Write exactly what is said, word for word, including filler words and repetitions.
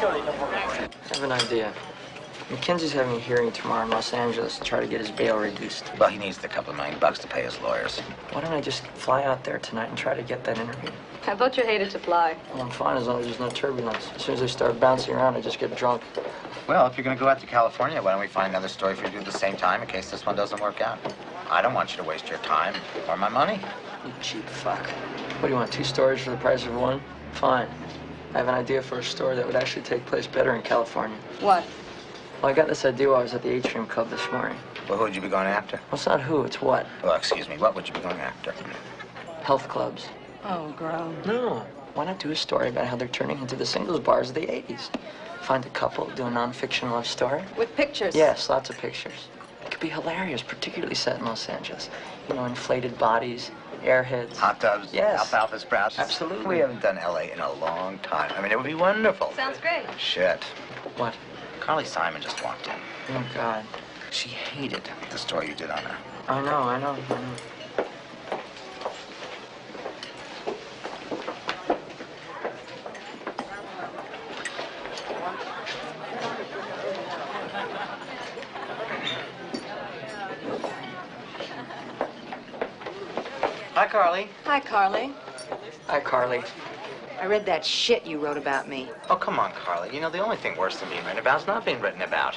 I have an idea. McKenzie's having a hearing tomorrow in Los Angeles to try to get his bail reduced. Well, he needs a couple of million bucks to pay his lawyers. Why don't I just fly out there tonight and try to get that interview? I thought you hated to fly. Well, I'm fine as long as there's no turbulence. As soon as I start bouncing around, I just get drunk. Well, if you're going to go out to California, why don't we find another story for you to do at the same time in case this one doesn't work out? I don't want you to waste your time or my money. You cheap fuck. What do you want, two stories for the price of one? Fine. I have an idea for a story that would actually take place better in California. What? Well, I got this idea while I was at the Atrium Club this morning. Well, who would you be going after? Well, it's not who, it's what. Well, excuse me, what would you be going after? Health clubs. Oh, gross. No. Why not do a story about how they're turning into the singles bars of the eighties? Find a couple, do a non-fiction love story. With pictures? Yes, lots of pictures. It could be hilarious, particularly set in Los Angeles. You know, inflated bodies, airheads. Hot tubs, yes. Alfalfa sprouts. Absolutely. We haven't done L A in a long time. I mean, it would be wonderful. Sounds great. Shit. What? Carly Simon just walked in. Oh, God. She hated the story you did on her. I know, I know, I know. Hi, Carly. Hi, Carly. Hi, Carly. I read that shit you wrote about me. Oh, come on, Carly. You know, the only thing worse than being written about is not being written about.